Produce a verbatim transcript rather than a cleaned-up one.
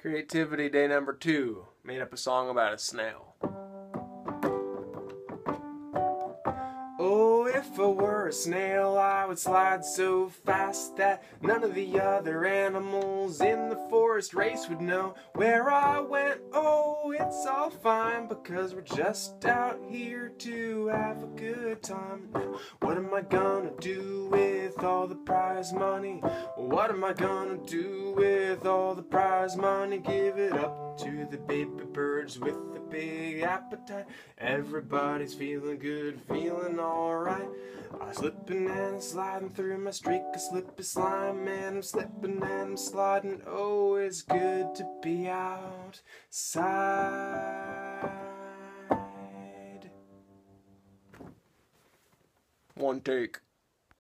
Creativity day number two, made up a song about a snail. Oh, if I were a snail, I would slide so fast that none of the other animals in the forest race would know where I went. Oh, it's all fine because we're just out here to have a good time. Now, what am I gonna do with all the prize money? What am I gonna do with all the prize money? Give it up to the baby birds with the big appetite. Everybody's feeling good, feeling alright. I'm slipping and I'm sliding through my streak of slippy slime, and I'm slipping and I'm sliding. Oh, it's good to be outside. One take.